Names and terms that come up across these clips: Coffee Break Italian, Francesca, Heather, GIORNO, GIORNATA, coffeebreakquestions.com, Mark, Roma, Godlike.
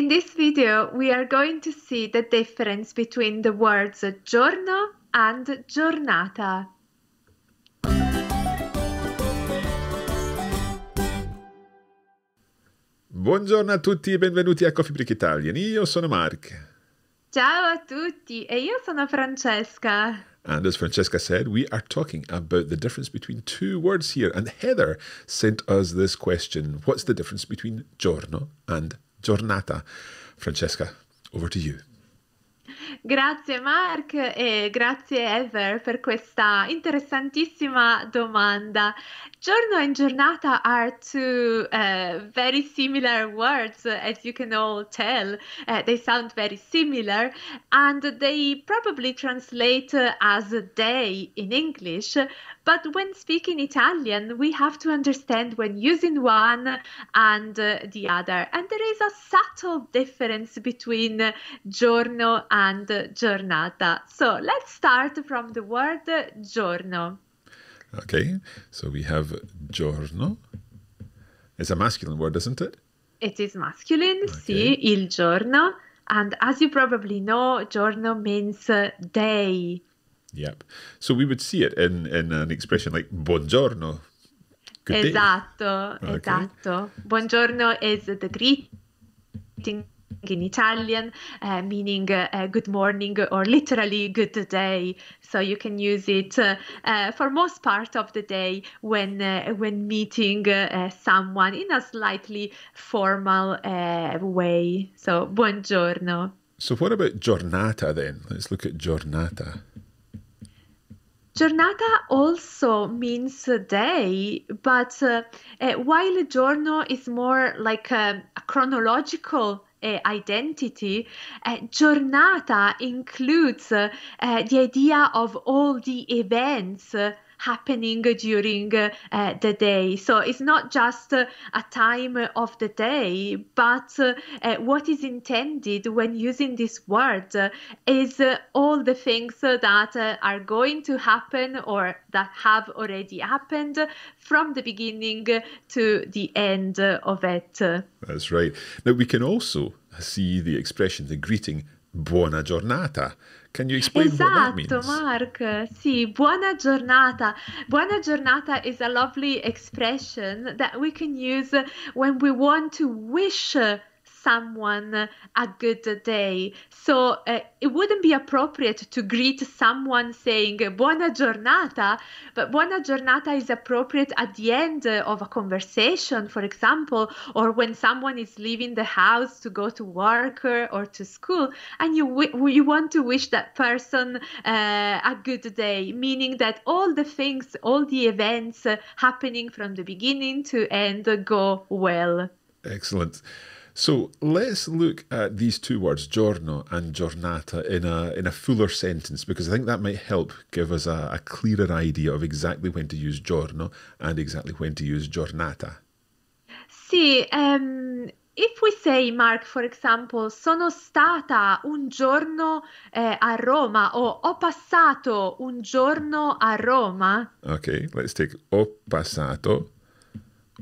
In this video, we are going to see the difference between the words giorno and giornata. Buongiorno a tutti e benvenuti a Coffee Break Italian. Io sono Mark. Ciao a tutti e io sono Francesca. And as Francesca said, we are talking about the difference between two words here. And Heather sent us this question. What's the difference between giorno and giornata? Francesca, over to you. Grazie Mark e grazie Heather per questa interessantissima domanda. Giorno and giornata are two very similar words, as you can all tell. They sound very similar and they probably translate as day in English, but when speaking Italian we have to understand when using one and the other. And there is a subtle difference between giorno and giornata. So let's start from the word giorno. Okay, so we have giorno. It's a masculine word, isn't it? It is masculine, okay. Sì, il giorno. And as you probably know, giorno means day. Yep. So we would see it in an expression like buongiorno. Good day. Esatto, okay. Esatto. Buongiorno is the greeting in Italian, meaning good morning or literally good day. So you can use it for most part of the day when meeting someone in a slightly formal way. So buongiorno. So what about giornata then? Let's look at giornata. Giornata also means day, but while giorno is more like a chronological identity, giornata includes the idea of all the events happening during the day. So it's not just a time of the day, but what is intended when using this word is all the things that are going to happen or that have already happened from the beginning to the end of it. That's right. Now we can also see the expression, the greeting, buona giornata. Can you explain what that means? Esatto, Mark. Sì, buona giornata. Buona giornata is a lovely expression that we can use when we want to wish someone a good day. So it wouldn't be appropriate to greet someone saying buona giornata, but buona giornata is appropriate at the end of a conversation, for example, or when someone is leaving the house to go to work or to school, and you want to wish that person a good day, meaning that all the things, all the events happening from the beginning to end go well. Excellent. So let's look at these two words, giorno and giornata, in a fuller sentence, because I think that might help give us a clearer idea of exactly when to use giorno and exactly when to use giornata. Sì, if we say, Mark, for example, sono stata un giorno a Roma, o ho passato un giorno a Roma. Okay, let's take ho passato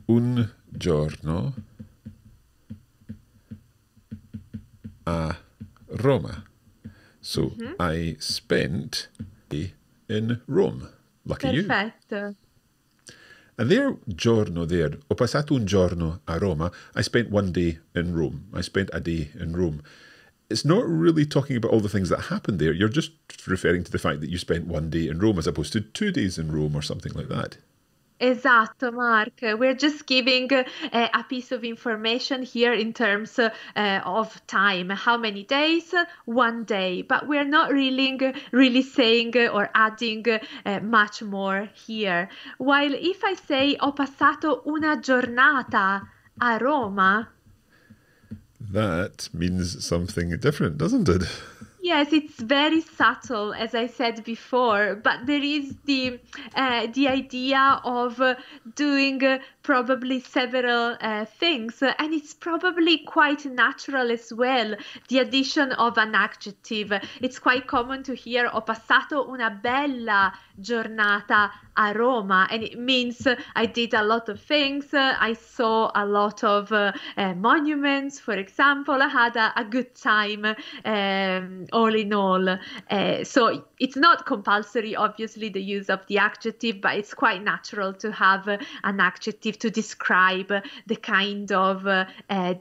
un giorno a Roma. So I spent a day in Rome. Lucky you. Perfetto. And their giorno there, ho passato un giorno a Roma, I spent one day in Rome. I spent a day in Rome. It's not really talking about all the things that happened there. You're just referring to the fact that you spent one day in Rome as opposed to 2 days in Rome or something like that. Esatto, Mark. We're just giving a piece of information here in terms of time. How many days? One day. But we're not really saying or adding much more here. While if I say ho passato una giornata a Roma, that means something different, doesn't it? Yes, it's very subtle, as I said before, but there is the idea of doing probably several things, and it's probably quite natural as well, the addition of an adjective. It's quite common to hear, ho passato una bella giornata a Roma, and it means I did a lot of things, I saw a lot of monuments, for example, I had a good time all in all. So it's not compulsory, obviously, the use of the adjective, but it's quite natural to have an adjective to describe the kind of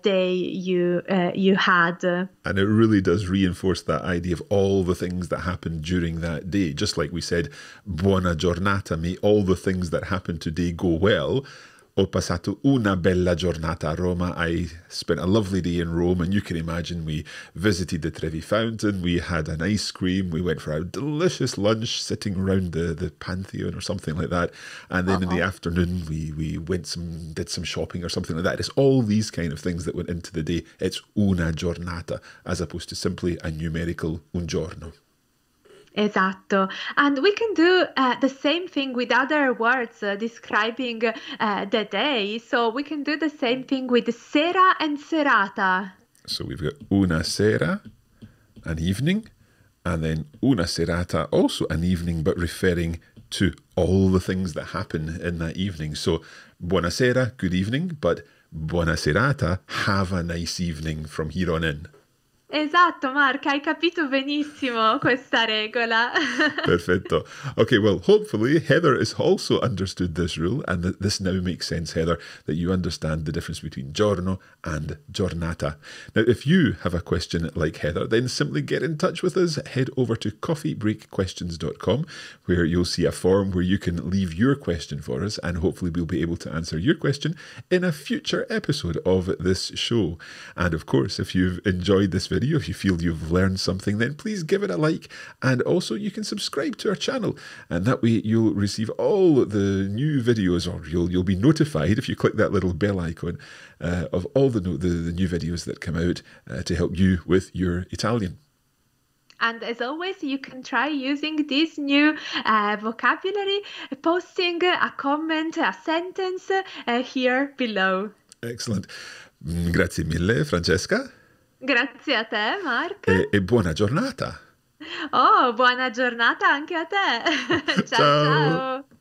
day you had. And it really does reinforce that idea of all the things that happened during that day. Just like we said, buona giornata, may all the things that happened today go well. Ho passato una bella giornata a Roma. I spent a lovely day in Rome, and you can imagine we visited the Trevi Fountain, we had an ice cream, we went for a delicious lunch sitting around the Pantheon or something like that, and then in the afternoon we did some shopping or something like that. It's all these kind of things that went into the day. It's una giornata as opposed to simply a numerical un giorno. Esatto. And we can do the same thing with other words describing the day. So we can do the same thing with sera and serata. So we've got una sera, an evening, and then una serata, also an evening, but referring to all the things that happen in that evening. So buona sera, good evening, but buona serata, have a nice evening from here on in. Esatto, Mark, hai capito benissimo questa regola. Perfetto. Okay, well, hopefully Heather has also understood this rule, and this now makes sense, Heather, that you understand the difference between giorno and giornata. Now, if you have a question like Heather, then simply get in touch with us. Head over to coffeebreakquestions.com, where you'll see a form where you can leave your question for us, and hopefully we'll be able to answer your question in a future episode of this show. And of course, if you've enjoyed this video, if you feel you've learned something, then please give it a like, and also you can subscribe to our channel, and that way you'll receive all the new videos, or you'll be notified if you click that little bell icon of all the new videos that come out to help you with your Italian. And as always, you can try using this new vocabulary, posting a comment, a sentence here below. Excellent. Grazie mille, Francesca. Grazie a te, Mark. E buona giornata. Oh, buona giornata anche a te. Ciao, ciao. Ciao.